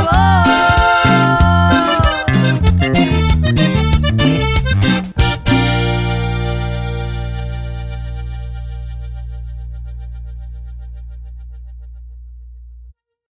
favor.